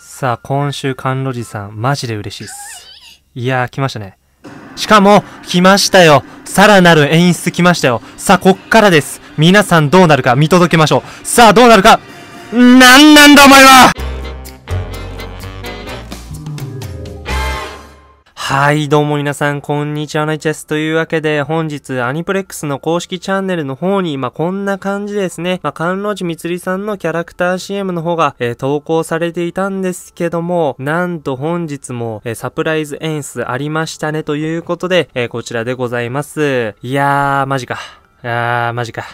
さあ、今週甘露寺さん、マジで嬉しいっす。いやー、来ましたね。しかも、来ましたよ。さらなる演出来ましたよ。さあ、こっからです。皆さんどうなるか見届けましょう。さあ、どうなるか。なんなんだお前は。はい、どうも皆さん、こんにちは、ナイチェス。というわけで、本日、アニプレックスの公式チャンネルの方に、こんな感じですね。甘露寺みつりさんのキャラクター CM の方が、投稿されていたんですけども、なんと本日も、サプライズ演出ありましたね、ということで、こちらでございます。いやー、マジか。あー、マジか。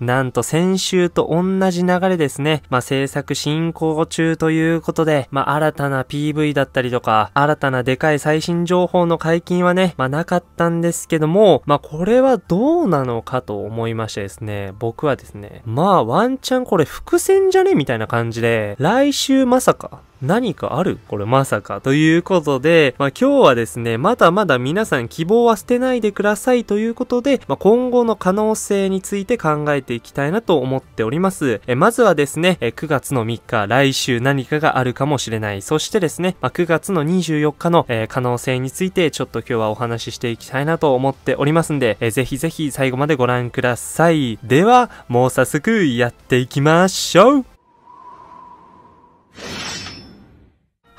なんと先週と同じ流れですね。制作進行中ということで、新たな PV だったりとか、新たなでかい最新情報の解禁はね、なかったんですけども、これはどうなのかと思いましてですね、僕はですね、ワンチャンこれ伏線じゃねみたいな感じで、来週まさか、何かある？これまさか。ということで、今日はですね、まだまだ皆さん希望は捨てないでくださいということで、今後の可能性について考えていきたいなと思っております。まずはですね、9月の3日、来週何かがあるかもしれない。そしてですね、9月の24日の、可能性についてちょっと今日はお話ししていきたいなと思っておりますんで、ぜひぜひ最後までご覧ください。では、もう早速やっていきましょう。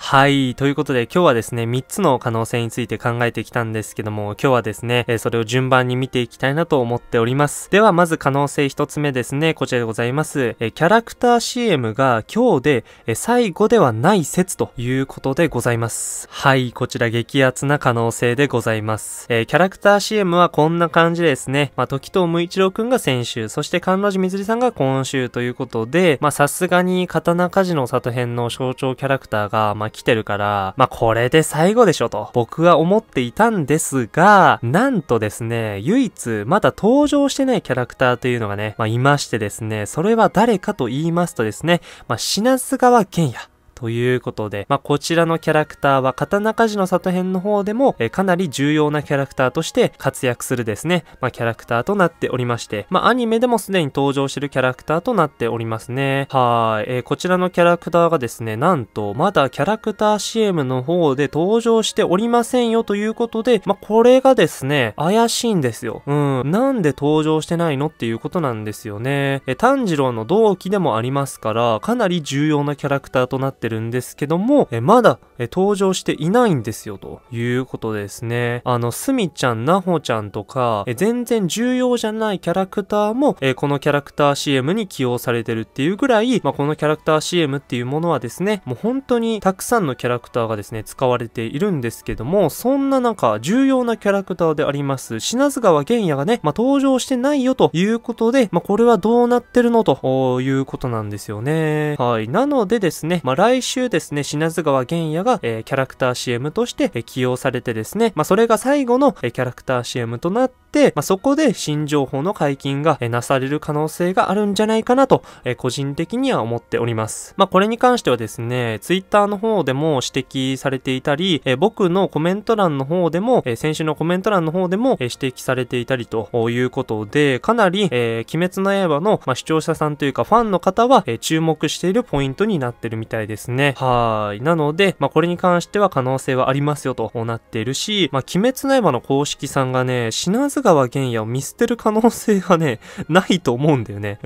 はい。ということで今日はですね、3つの可能性について考えてきたんですけども、今日はですね、それを順番に見ていきたいなと思っております。では、まず可能性1つ目ですね、こちらでございます。キャラクター CM が今日で最後ではない説ということでございます。はい。こちら激アツな可能性でございます。キャラクター CM はこんな感じですね。時藤無一郎くんが先週、そして甘露寺みつりさんが今週ということで、さすがに刀鍛冶の里編の象徴キャラクターが、来てるから、これで最後でしょと、僕は思っていたんですが、なんとですね、唯一、まだ登場してないキャラクターというのがね、いましてですね、それは誰かと言いますとですね、品津川玄也。ということで、こちらのキャラクターは、刀鍛冶の里編の方でも、かなり重要なキャラクターとして活躍するですね、キャラクターとなっておりまして、アニメでもすでに登場してるキャラクターとなっておりますね。はーい。こちらのキャラクターがですね、なんと、まだキャラクター CM の方で登場しておりませんよということで、これがですね、怪しいんですよ。なんで登場してないのっていうことなんですよね。炭治郎の同期でもありますから、かなり重要なキャラクターとなってるんですけども、まだ登場していないんですよということですね。すみちゃん、なほちゃんとか、全然重要じゃないキャラクターも、このキャラクター CM に起用されてるっていうぐらい、このキャラクター CM っていうものはですね、もう本当にたくさんのキャラクターがですね、使われているんですけども、そんな中、重要なキャラクターであります、品津川玄也がね、登場してないよということで、これはどうなってるのということなんですよね。はい。なのでですね、来週ですね、品津川玄也が、キャラクター CM として、起用されてですね、それが最後の、キャラクター CM となって、そこで新情報の解禁が、なされる可能性があるんじゃないかなと、個人的には思っております。これに関してはですね、Twitter の方でも指摘されていたり、僕のコメント欄の方でも、先週のコメント欄の方でも、指摘されていたりということで、かなり、鬼滅の刃の、視聴者さんというかファンの方は、注目しているポイントになってるみたいですね。はーい。なので、これに関しては可能性はありますよとなっているし、鬼滅の刃の公式さんがね、品津川玄也を見捨てる可能性がね、ないと思うんだよね。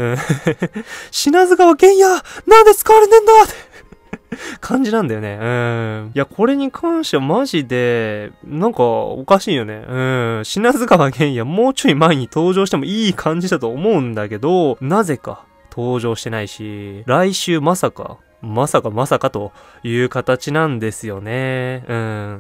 品津川玄也なんで使われてんだ感じなんだよね。いや、これに関してはマジで、なんか、おかしいよね。品津川玄也もうちょい前に登場してもいい感じだと思うんだけど、なぜか、登場してないし、来週まさかという形なんですよね。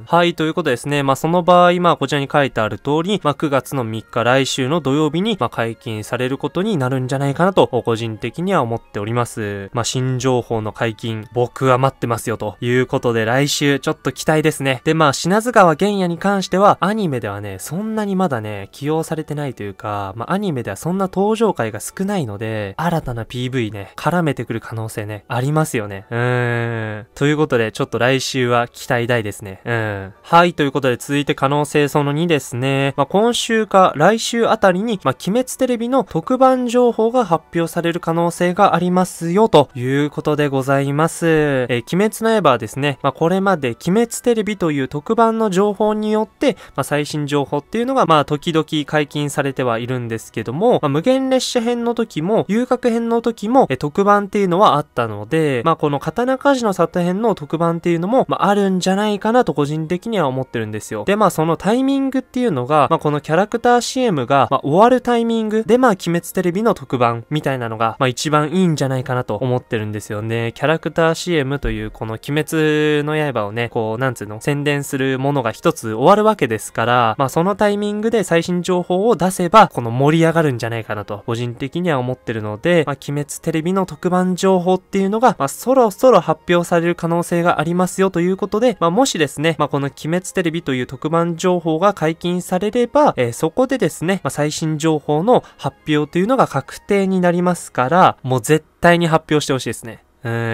はい、ということですね。その場合、こちらに書いてある通り、9月の3日、来週の土曜日に、解禁されることになるんじゃないかなと、個人的には思っております。新情報の解禁、僕は待ってますよ、ということで、来週、ちょっと期待ですね。で、品津川玄也に関しては、アニメではね、そんなにまだね、起用されてないというか、アニメではそんな登場回が少ないので、新たな PV ね、絡めてくる可能性ね、ありますよね。ね。ということで、ちょっと来週は期待大ですね。はい、ということで続いて可能性その2ですね。まあ、今週か来週あたりに、まあ、鬼滅テレビの特番情報が発表される可能性がありますよ、ということでございます。鬼滅の刃ですね。まあ、これまで鬼滅テレビという特番の情報によって、まあ、最新情報っていうのが、まあ、時々解禁されてはいるんですけども、まあ、無限列車編の時も、遊郭編の時も、特番っていうのはあったので、まあ、この刀鍛冶の里編の特番っていうのも、まあ、あるんじゃないかなと個人的には思ってるんですよ。で、まあ、そのタイミングっていうのが、まあ、このキャラクター CM が、まあ、終わるタイミングで、まあ、鬼滅テレビの特番みたいなのが、まあ、一番いいんじゃないかなと思ってるんですよね。キャラクター CM という、この鬼滅の刃をね、こう、なんつうの、宣伝するものが一つ終わるわけですから、まあ、そのタイミングで最新情報を出せば、この盛り上がるんじゃないかなと、個人的には思ってるので、まあ、鬼滅テレビの特番情報っていうのが、まあ、そろそろ発表される可能性がありますよということで、まあ、もしですね、まあ、この鬼滅テレビという特番情報が解禁されれば、そこでですね、まあ、最新情報の発表というのが確定になりますから、もう絶対に発表してほしいですね。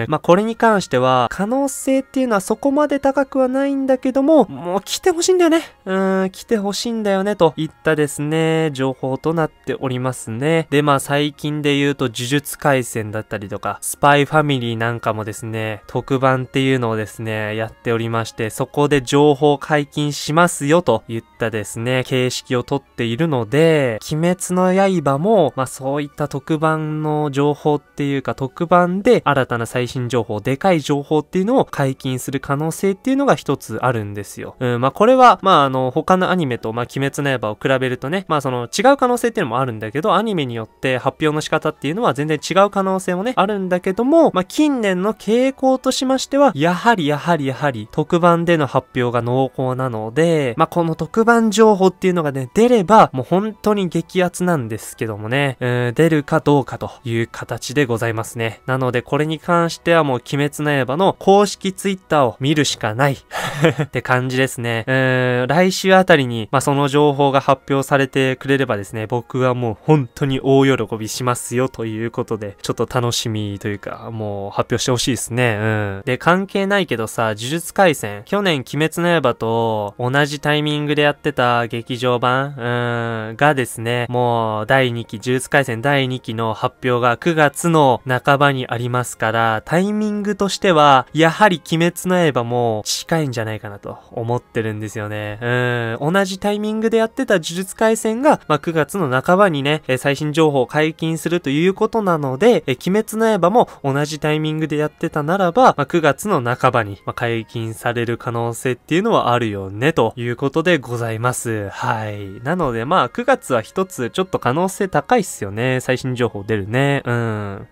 まあ、これに関しては、可能性っていうのはそこまで高くはないんだけども、もう来てほしいんだよね。来てほしいんだよね、といったですね、情報となっておりますね。で、まあ、最近で言うと、呪術廻戦だったりとか、スパイファミリーなんかもですね、特番っていうのをですね、やっておりまして、そこで情報解禁しますよ、といったですね、形式をとっているので、鬼滅の刃も、まあ、そういった特番の情報っていうか、特番で新たな最新情報、でかい情報っていうのを解禁する可能性っていうのが一つあるんですよ。まあ、これは、まあ、他のアニメと、まあ、鬼滅の刃を比べるとね、まあ、その、違う可能性っていうのもあるんだけど、アニメによって発表の仕方っていうのは全然違う可能性もね、あるんだけども、まあ、近年の傾向としましては、やはり、特番での発表が濃厚なので、まあ、この特番情報っていうのがね、出れば、もう本当に激アツなんですけどもね、出るかどうかという形でございますね。なので、これに関してはもう鬼滅の刃の公式ツイッターを見るしかないって感じですね。来週あたりに、まあ、その情報が発表されてくれればですね、僕はもう本当に大喜びしますよということで、ちょっと楽しみというか、もう発表してほしいですね。で、関係ないけどさ、呪術廻戦、去年鬼滅の刃と同じタイミングでやってた劇場版、がですね、もう第2期、呪術廻戦第2期の発表が9月の半ばにありますから、タイミングとしては、やはり鬼滅の刃も近いんじゃないかなと思ってるんですよね。同じタイミングでやってた呪術廻戦が、まあ、9月の半ばにね、最新情報を解禁するということなので、鬼滅の刃も同じタイミングでやってたならば、まあ、9月の半ばに、まあ、解禁される可能性っていうのはあるよね、ということでございます。はい。なのでまあ、9月は一つちょっと可能性高いっすよね。最新情報出るね。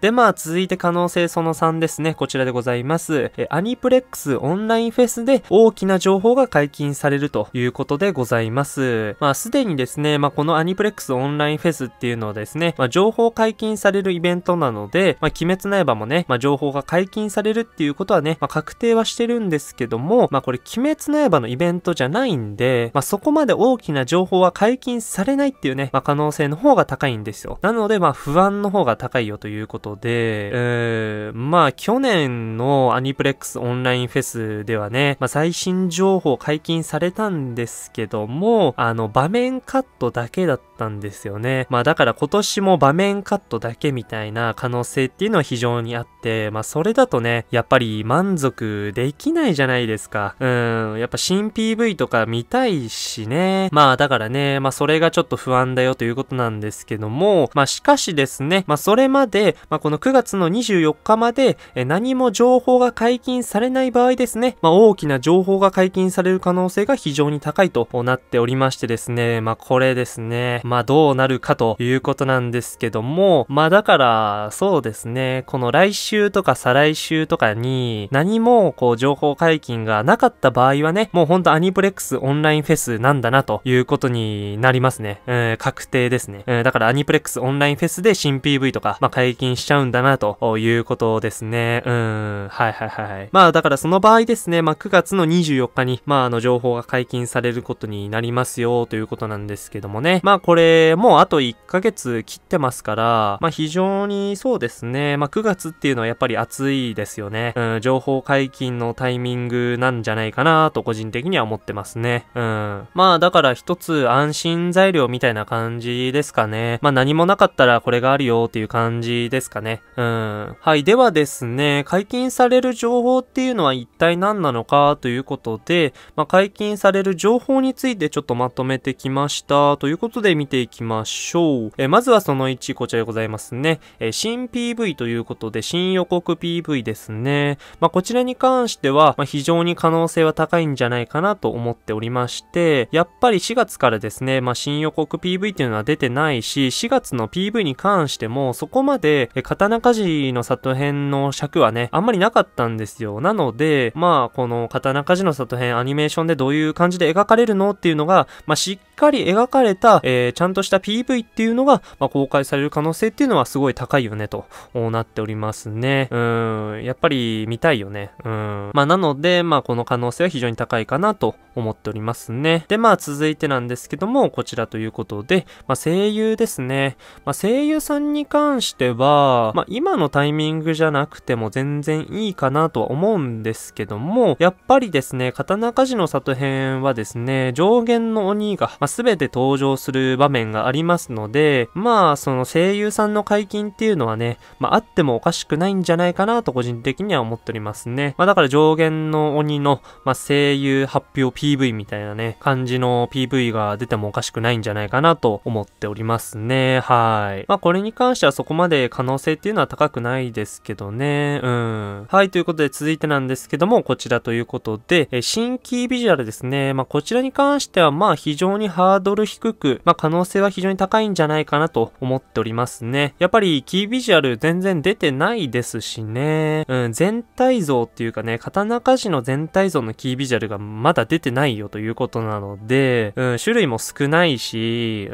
でまあ、続いて可能性その3ですね。こちらでございます。アニプレックスオンラインフェスで大きな情報が解禁されるということでございます。まあ、すでにですね、まあ、このアニプレックスオンラインフェスっていうのはですね、まあ、情報解禁されるイベントなので、まあ、鬼滅の刃もね、まあ、情報が解禁されるっていうことはね、まあ、確定はしてるんですけども、まあ、これ鬼滅の刃のイベントじゃないんで、まあ、そこまで大きな情報は解禁されないっていうね、まあ、可能性の方が高いんですよ。なので、まあ、不安の方が高いよということで、まあ、去年のアニプレックスオンラインフェスではね、まあ、最新情報解禁されたんですけども、場面カットだけだったんですよね。まあ、だから今年も場面カットだけみたいな可能性っていうのは非常にあって、まあ、それだとね、やっぱり満足できないじゃないですか。やっぱ新 PV とか見たいしね。まあ、だからね、まあ、それがちょっと不安だよということなんですけども、まあ、しかしですね、まあ、それまで、まあ、この9月の24日まで何も情報が解禁されない場合ですね、まあ、大きな情報が解禁される可能性が非常に高いとなっておりましてですね、まあ、これですね、まあ、どうなるかということなんですけども、まあ、だからそうですね、この来週とか再来週とかに何もこう情報解禁がなかった場合はね、もうほんとアニプレックスオンラインフェスなんだなということになりますね。確定ですね。だからアニプレックスオンラインフェスで新 PV とか、まあ、解禁しちゃうんだなということですね。はいはいはい。まあ、だからその場合ですね、まあ、9月の24 24日に、情報が解禁されることになりますよ、ということなんですけどもね。これ、もうあと1ヶ月切ってますから、非常にそうですね。9月っていうのはやっぱり暑いですよね。情報解禁のタイミングなんじゃないかな、と個人的には思ってますね。だから一つ安心材料みたいな感じですかね。何もなかったらこれがあるよ、っていう感じですかね。はい、ではですね、解禁される情報っていうのは一体何なのかということで、解禁される情報についてちょっとまとめてきました。ということで見ていきましょう。まずはその1、こちらでございますね。新 PV ということで、新予告 PV ですね。こちらに関しては、非常に可能性は高いんじゃないかなと思っておりまして、やっぱり4月からですね、新予告 PV っていうのは出てないし、4月の PV に関しても、そこまで、刀鍛冶の里編の尺はね、あんまりなかったんですよ。なので、この刀鍛冶の里編アニメーションでどういう感じで描かれるのっていうのが、しっかり描かれた、ちゃんとした PV っていうのが、公開される可能性っていうのはすごい高いよねとなっておりますね。やっぱり見たいよね。なので、この可能性は非常に高いかなと思っておりますね。で、続いてなんですけども、こちらということで、声優ですね。声優さんに関しては、今のタイミングじゃなくても全然いいかなとは思うんですけども、やっぱりですね、刀鍛冶の里編はですね、上弦の鬼が、全て登場する場面がありますので、その声優さんの解禁っていうのはね、あってもおかしくないんじゃないかなと個人的には思っておりますね。だから上弦の鬼の、声優発表 PV みたいなね、感じの PV が出てもおかしくないんじゃないかなと思っておりますね。はい。これに関してはそこまで可能性っていうのは高くないですけどね。はい、ということで続いてなんですけども、こちらということで、新キービジュアルですね。こちらに関しては、非常にハードル低く、可能性は非常に高いんじゃないかなと思っておりますね。やっぱりキービジュアル全然出てないですしね。全体像っていうかね、刀鍛冶の全体像のキービジュアルがまだ出てないよということなので、種類も少ないし、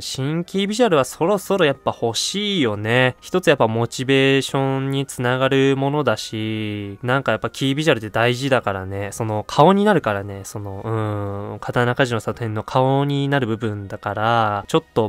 新キービジュアルはそろそろやっぱ欲しいよね。一つやっぱモチベーションにつながるものだし、なんかやっぱキービジュアルって大事だからね、その顔になるからね、その、刀鍛冶の里編の顔になる部分だから、ちょっと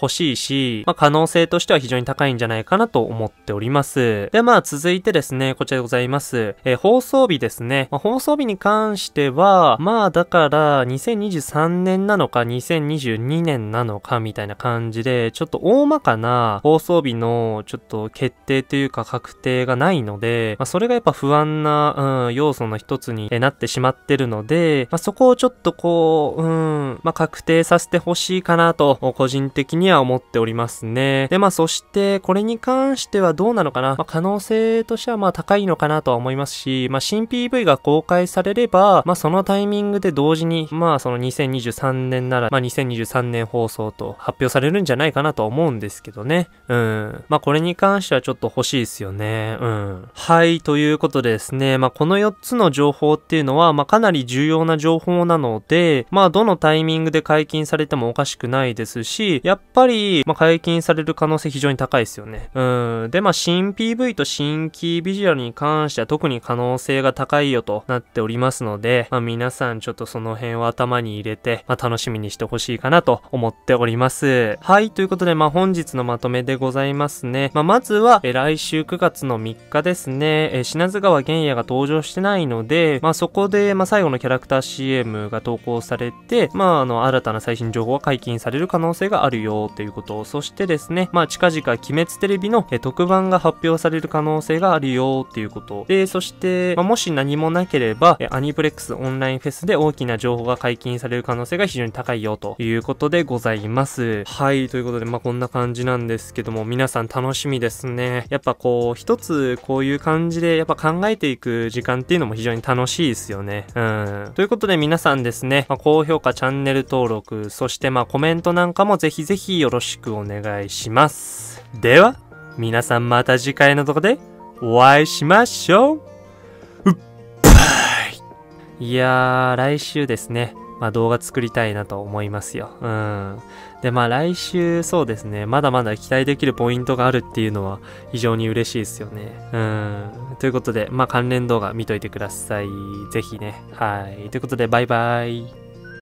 欲しいし、可能性としては非常に高いんじゃないかなと思っております。で、続いてですね、こちらでございます。放送日ですね。放送日に関しては、だから、2023年なのか、2022年なのか、みたいな感じで、ちょっと大まかな放送日の、ちょっと決定というか確定がないので、それがやっぱ不安な、要素の一つになってしまってるので、そこをちょっとこう、確定させてほしいかなと、個人的には思っておりますね。で、そして、これに関してはどうなのかな。可能性としては高いのかなとは思いますし、新 PV が公開されれば、そのタイミングで同時に、その2023年なら、2023年放送と発表されるんじゃないかなとは思うんですけどね。これに関してはちょっと欲しいですよね。はい、ということでですね、この4つの情報っていうのは、かなり重要な情報なので、どのタイミングで解禁されてもおかしくないですし、やっぱり、解禁される可能性非常に高いですよね。で、新 PV と新キービジュアルに関しては特に可能性が高いよとなっておりますので、皆さんちょっとその辺を頭に入れて、楽しみにしてほしいかなと思っております。はい、ということで、本日のまとめでございますね。まずは、来週9月の3日ですね、品津川玄也が登場してないので、そこで、最後のキャラクター CM が投稿されて、新たな最新情報が解禁される可能性があるよということ。そしてですね、近々鬼滅テレビの特番が発表される可能性があるよということ。で、そして、もし何もなければ、アニプレックスオンラインフェスで大きな情報が解禁される可能性が非常に高いよということでございます。はい、ということで、こんな感じなんですけども、皆さん楽しみですね。やっぱこう、一つこういう感じで、やっぱ考えていく時間っていうのも非常に楽しいですよね。ということで皆さんですね、高評価、チャンネル登録、そしてコメントなんかもぜひぜひよろしくお願いします。では、皆さんまた次回の動画でお会いしましょう。いやー、来週ですね。まあ動画作りたいなと思いますよ。で、まあ来週そうですね、まだまだ期待できるポイントがあるっていうのは非常に嬉しいですよね。ということで、まあ関連動画見といてください。ぜひね。はい。ということで、バイバイ。